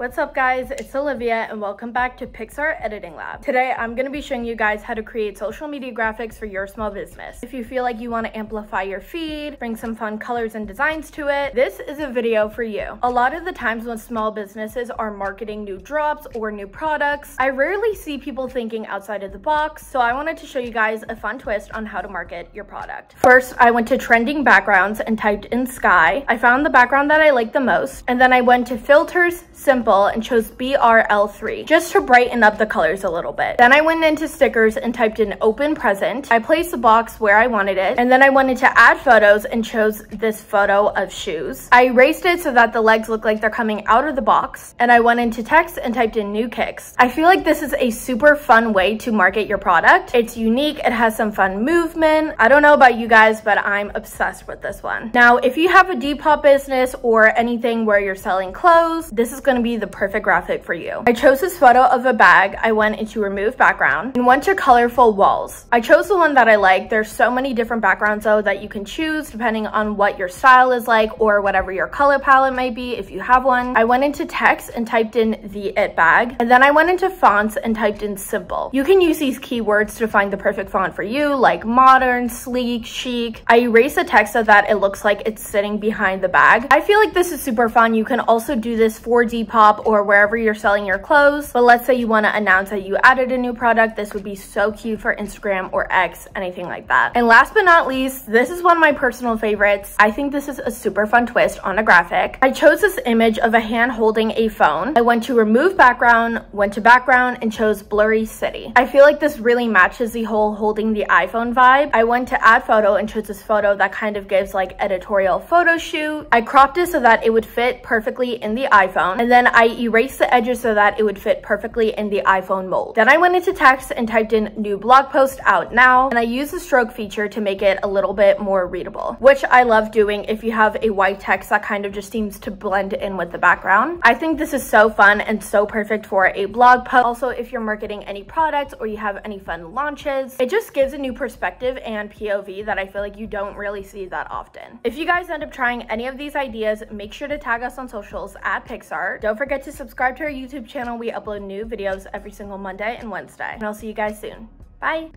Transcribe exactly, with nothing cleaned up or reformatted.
What's up guys, it's Olivia and welcome back to Picsart Editing Lab. Today I'm going to be showing you guys how to create social media graphics for your small business. If you feel like you want to amplify your feed, bring some fun colors and designs to it, this is a video for you. A lot of the times when small businesses are marketing new drops or new products, I rarely see people thinking outside of the box, so I wanted to show you guys a fun twist on how to market your product. First, I went to trending backgrounds and typed in sky. I found the background that I liked the most, and then I went to filters, simple, and chose B R L three just to brighten up the colors a little bit. Then I went into stickers and typed in open present. I placed the box where I wanted it, and then I wanted to add photos and chose this photo of shoes. I erased it so that the legs look like they're coming out of the box, and I went into text and typed in new kicks. I feel like this is a super fun way to market your product. It's unique, it has some fun movement. I don't know about you guys, but I'm obsessed with this one. Now, if you have a Depop business or anything where you're selling clothes, this is going to be the perfect graphic for you. I chose this photo of a bag. I went into remove background and went to colorful walls. I chose the one that I like. There's so many different backgrounds though that you can choose depending on what your style is like or whatever your color palette might be if you have one. I went into text and typed in the it bag, and then I went into fonts and typed in simple. You can use these keywords to find the perfect font for you, like modern, sleek, chic. I erased the text so that it looks like it's sitting behind the bag. I feel like this is super fun. You can also do this for Depop or wherever you're selling your clothes, but let's say you want to announce that you added a new product. This would be so cute for Instagram or X, anything like that. And last but not least, this is one of my personal favorites. I think this is a super fun twist on a graphic. I chose this image of a hand holding a phone. I went to remove background, went to background, and chose blurry city. I feel like this really matches the whole holding the iPhone vibe. I went to add photo and chose this photo that kind of gives like editorial photo shoot. I cropped it so that it would fit perfectly in the iPhone, and then I I erased the edges so that it would fit perfectly in the iPhone mold. Then I went into text and typed in new blog post out now, and I used the stroke feature to make it a little bit more readable, which I love doing if you have a white text that kind of just seems to blend in with the background. I think this is so fun and so perfect for a blog post. Also, if you're marketing any products or you have any fun launches, it just gives a new perspective and P O V that I feel like you don't really see that often. If you guys end up trying any of these ideas, make sure to tag us on socials at Picsart. Don't forget Forget to subscribe to our YouTube channel. We upload new videos every single Monday and Wednesday. And I'll see you guys soon. Bye!